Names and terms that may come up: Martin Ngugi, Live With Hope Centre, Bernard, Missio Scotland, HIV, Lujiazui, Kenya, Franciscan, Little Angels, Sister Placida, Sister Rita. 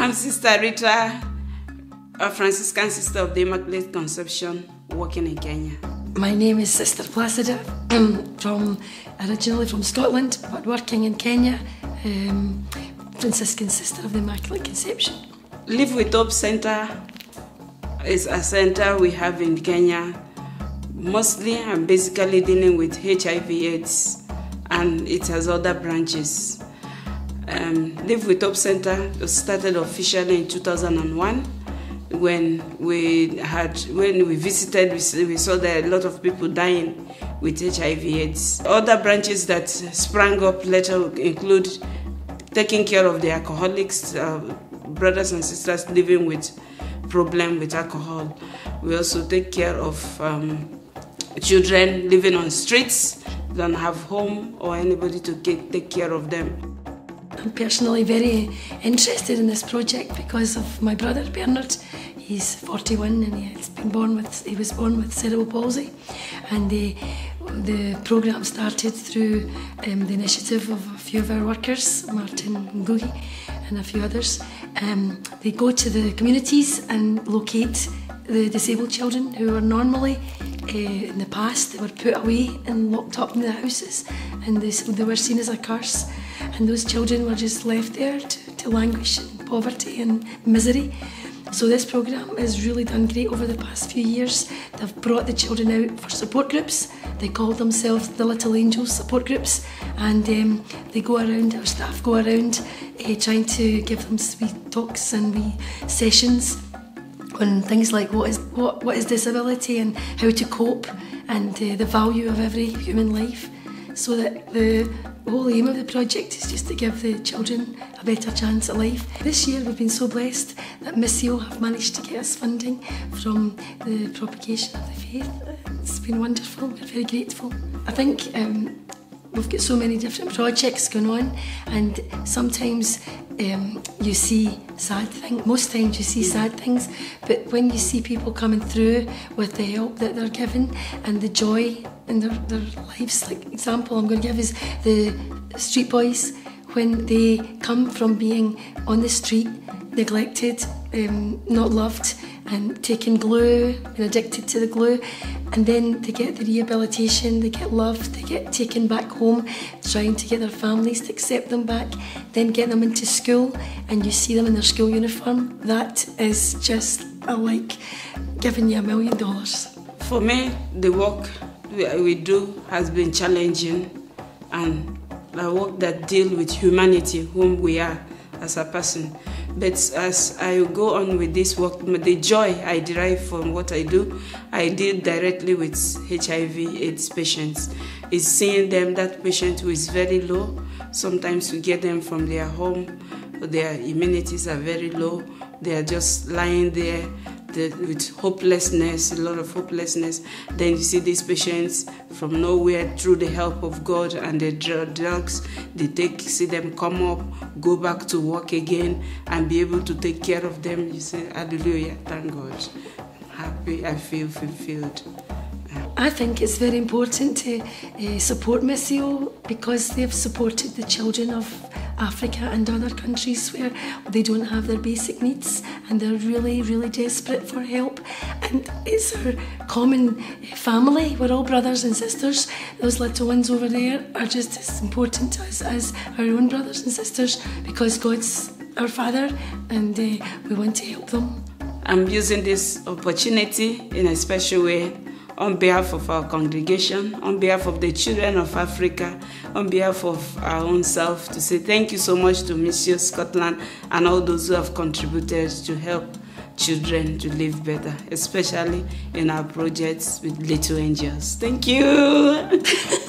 I'm Sister Rita, a Franciscan Sister of the Immaculate Conception, working in Kenya. My name is Sister Placida. I'm originally from Scotland, but working in Kenya. Franciscan Sister of the Immaculate Conception. Live With Hope Centre is a centre we have in Kenya. Mostly I'm basically dealing with HIV/AIDS, and it has other branches. Live With Hope Centre started officially in 2001. When we visited, we saw that a lot of people dying with HIV/AIDS. Other branches that sprang up later include taking care of the alcoholics, brothers and sisters living with problem with alcohol. We also take care of children living on streets, don't have home or anybody to take care of them. I'm personally very interested in this project because of my brother Bernard. He's 41 and he was born with cerebral palsy, and the programme started through the initiative of a few of our workers, Martin Ngugi and a few others. They go to the communities and locate the disabled children who are normally, in the past, they were put away and locked up in the houses, and they were seen as a curse. And those children were just left there to languish in poverty and misery. So this programme has really done great over the past few years. They've brought the children out for support groups. They call themselves the Little Angels support groups, and they go around, our staff go around trying to give them wee talks and wee sessions on things like what is disability and how to cope, and the value of every human life. So that the whole aim of the project is just to give the children a better chance at life. This year we've been so blessed that Missio have managed to get us funding from the propagation of the faith. It's been wonderful, we're very grateful. I think we've got so many different projects going on, and sometimes you see sad things, most times you see sad things, but when you see people coming through with the help that they're given and the joy in their lives, like example I'm going to give is the street boys. When they come from being on the street, neglected, not loved, and taking glue, and addicted to the glue, and then they get the rehabilitation, they get loved, they get taken back home, trying to get their families to accept them back, then get them into school, and you see them in their school uniform. That is just like giving you $1 million. For me, the work we do has been challenging, and the work that deals with humanity, whom we are as a person. But as I go on with this work, the joy I derive from what I do, I deal directly with HIV/AIDS patients. It's seeing them, that patient who is very low. Sometimes we get them from their home, their immunities are very low. They are just lying there with hopelessness, a lot of hopelessness. Then you see these patients from nowhere, through the help of God and the drugs, see them come up, go back to work again, and be able to take care of them. You say, hallelujah, thank God. Happy, I feel fulfilled. I think it's very important to support Missio because they've supported the children of Africa and other countries where they don't have their basic needs and they're really, really desperate for help. And it's our common family. We're all brothers and sisters. Those little ones over there are just as important to us as our own brothers and sisters because God's our Father, and we want to help them. I'm using this opportunity in a special way on behalf of our congregation, on behalf of the children of Africa, on behalf of our own self, to say thank you so much to Missio Scotland and all those who have contributed to help children to live better, especially in our projects with Little Angels. Thank you.